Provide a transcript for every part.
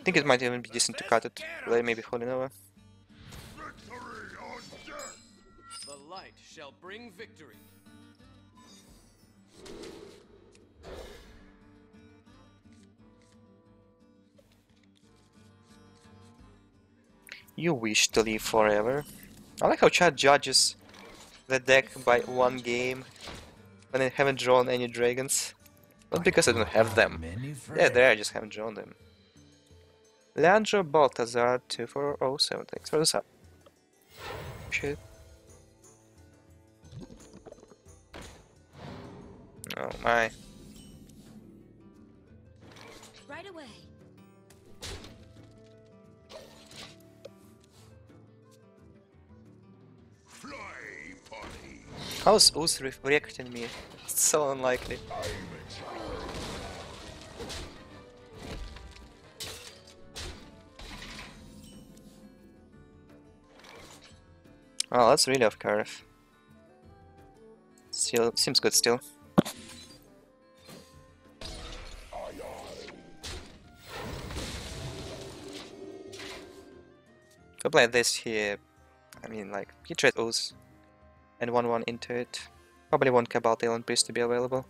I think it might even be decent to cut it, play maybe Holy Nova. The light shall bring victory. You wish to live forever. I like how Chad judges the deck by one game when I haven't drawn any dragons. Not because I don't have them. Yeah, there I just haven't drawn them. Leandro Balthazar 2407. Thanks for the sub. Shit. Oh my. Right away. How is Uthryf reacting me? It's so unlikely. Oh, that's really off curve. Still seems good still. Could play this here. I mean, like, he trades Ooz and 1-1 into it. Probably want Cabal Talent Priest to be available.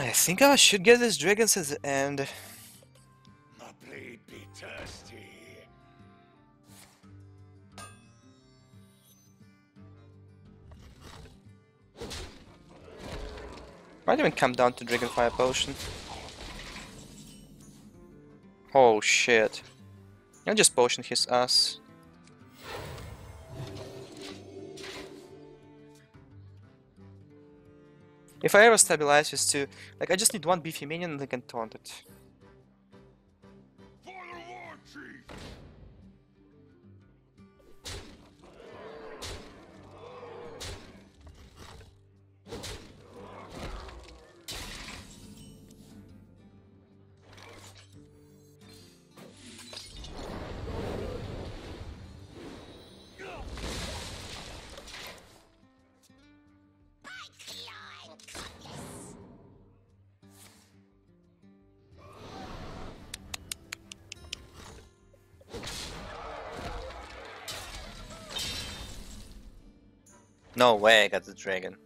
I think I should get these dragons at the end. My blade be thirsty. Might even come down to Dragonfire Potion. Oh shit. I'll just potion his ass. If I ever stabilize his two, like I just need one beefy minion and I can taunt it. No way I got the dragon.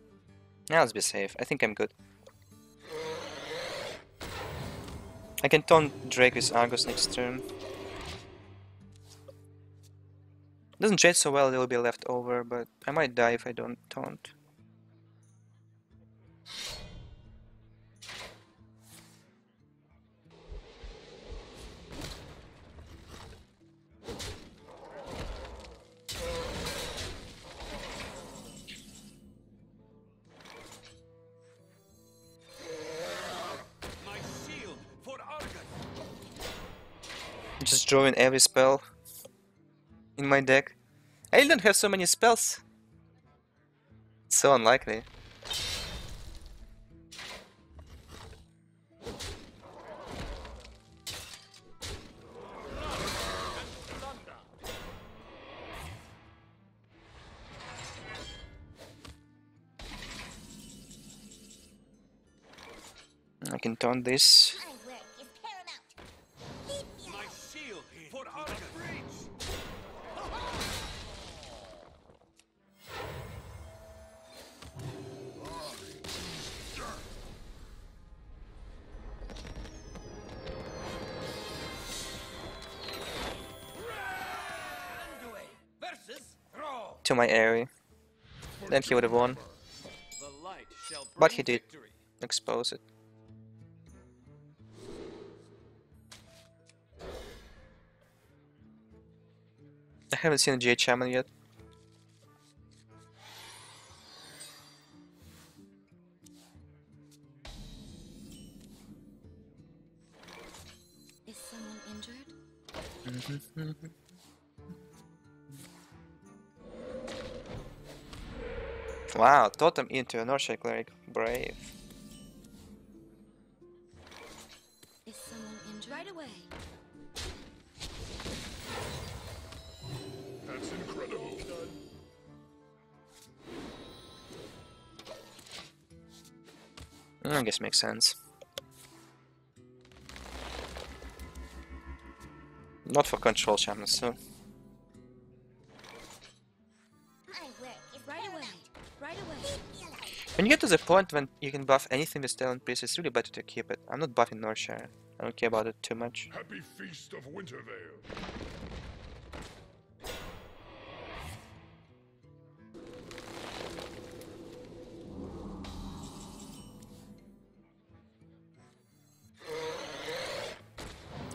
Now let's be safe. I think I'm good. I can taunt Drake with Argus next turn. Doesn't trade so well, they'll be left over, but I might die if I don't taunt. Just drawing every spell in my deck. I don't have so many spells. It's so unlikely. I can turn this. To my area, then he would have won, but he did expose it. I haven't seen a G H Shaman yet. Is someone injured? Mm-hmm. Wow, totem into a Northshire cleric, brave. Is someone injured? Right away. I guess makes sense. Not for control shamans, so. When you get to the point when you can buff anything with Talon Priest, it's really better to keep it. I'm not buffing Northshire. I don't care about it too much. Happy Feast of Winter Veil.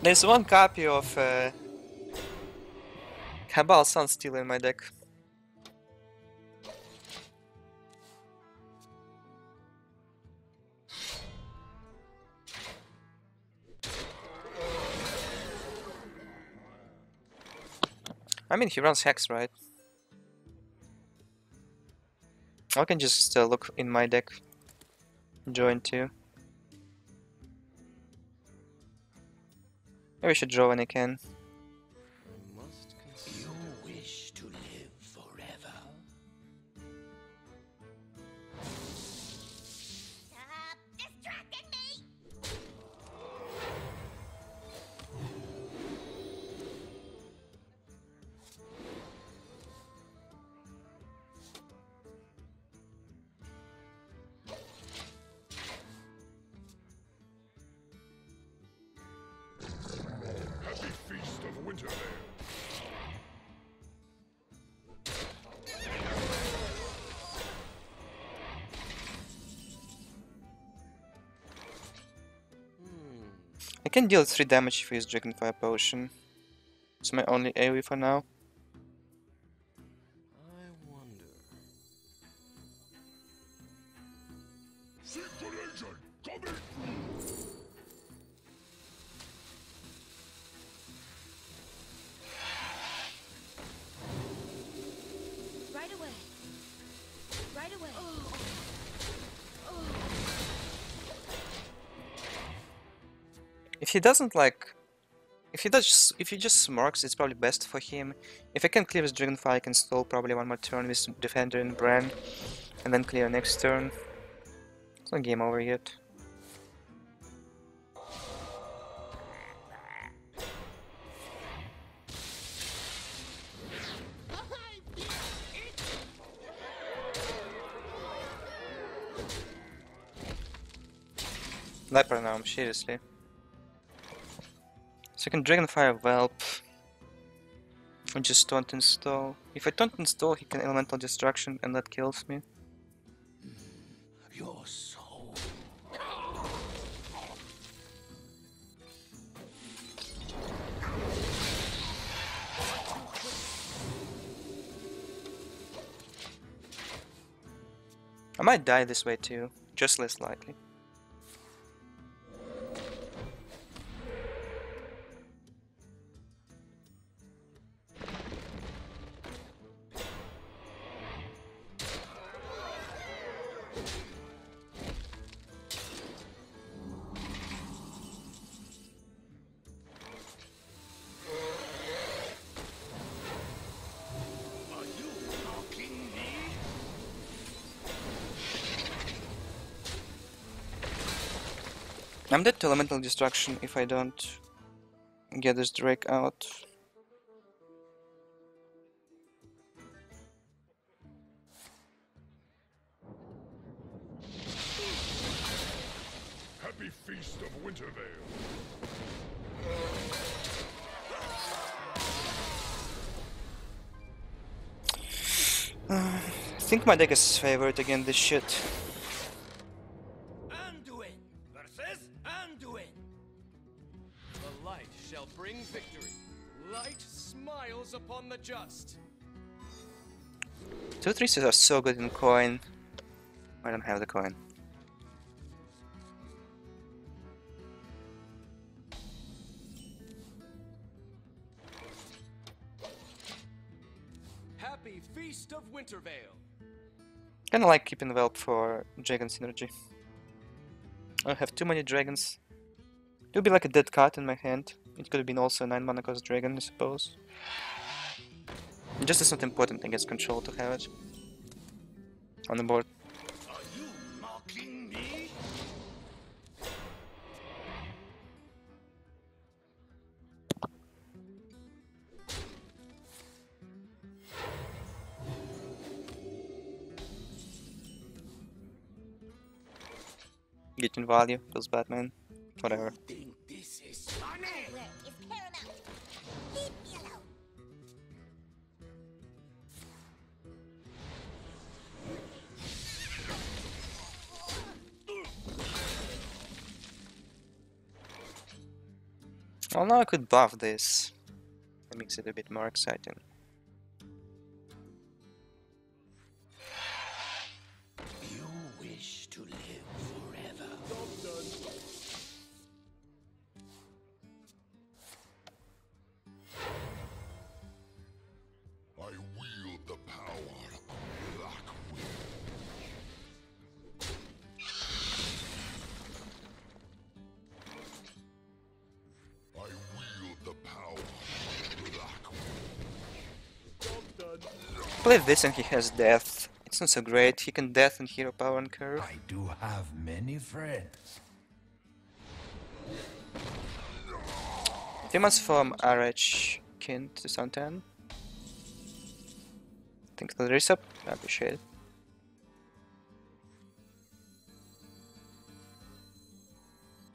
There's one copy of Cabal Sunstealer in my deck. I mean, he runs Hex, right? I can just look in my deck, join two. Maybe I should draw when I can. You wish to live forever. Stop distracting me! I can deal 3 damage if I use Dragonfire Potion. It's my only AoE for now. If he doesn't like, if he just smorks, it's probably best for him. If I can clear his Dragonfire, I can stall probably one more turn with Defender and Bran, and then clear next turn. It's not game over yet. Leper now, seriously. So I can Dragonfire Welp, I just don't install. If I don't install, he can Elemental Destruction and that kills me. Your soul. I might die this way too, just less likely. I'm dead to Elemental Destruction if I don't get this Drake out. Happy Feast of Winter Veil. I think my deck is favored against this shit. Upon the just. 2/3s are so good in coin. I don't have the coin. Happy Feast of Winter Veil. Kinda like keeping Welp for dragon synergy. I have too many dragons. It would be like a dead card in my hand. It could have been also a 9-mana cost dragon, I suppose. It just is not important against control to have it on the board. Are you mocking me? Getting value, those Batman. Whatever. Well, now I could buff this. That makes it a bit more exciting. Play this and he has death. It's not so great. He can death and hero power and curve. I do have many friends. Demons from RH kin to Sun 10. Thanks for the resub. I appreciate it.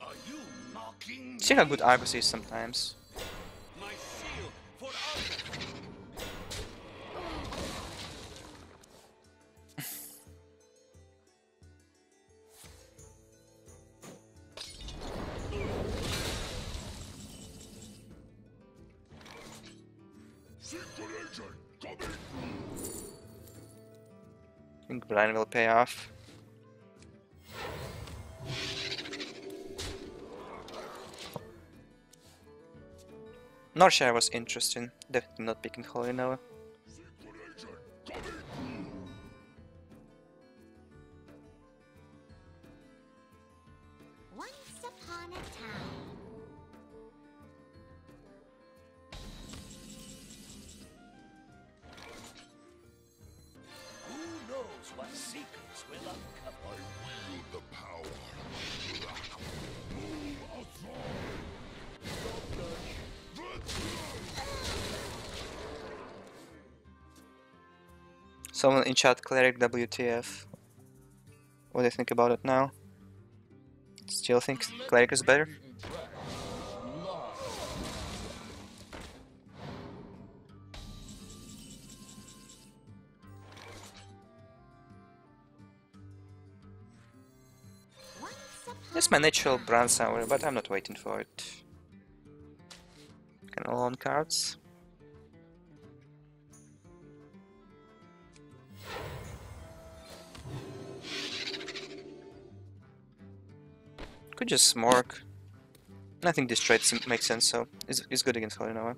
Are you mocking? See how good Argus is sometimes. Brine will pay off. Northshire was interesting, definitely not picking Holy Nova. Someone in chat, cleric WTF. What do you think about it now? Still think cleric is better? That's my natural brand somewhere, but I'm not waiting for it. Can I loan cards? Could just smork. I think this trade makes sense, so it's good against Holy Nova.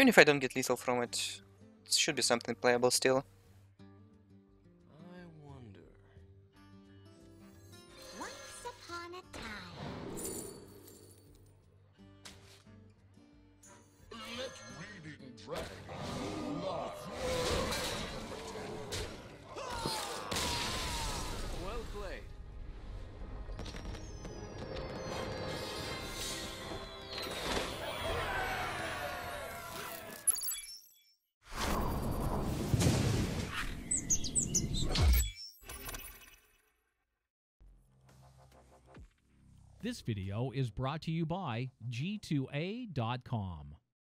Even if I don't get lethal from it, it should be something playable still. I wonder. Once upon a time. Let reading drag. Well played. This video is brought to you by G2A.com.